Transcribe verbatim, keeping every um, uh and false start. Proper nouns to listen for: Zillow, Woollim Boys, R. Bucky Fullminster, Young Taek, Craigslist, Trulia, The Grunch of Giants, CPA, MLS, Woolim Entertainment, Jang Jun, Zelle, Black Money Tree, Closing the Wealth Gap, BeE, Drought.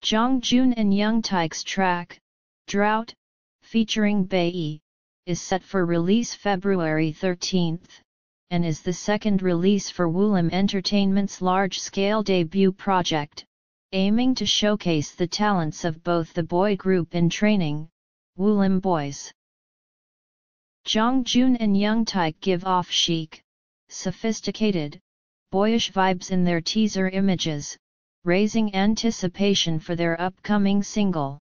Jang Jun and Young Taek's track, Drought, featuring BeE, is set for release February thirteenth, and is the second release for Woolim Entertainment's large-scale debut project, aiming to showcase the talents of both the boy group in training, Woollim Boys. Jang Jun and Young Taek give off chic, sophisticated, boyish vibes in their teaser images, raising anticipation for their upcoming single.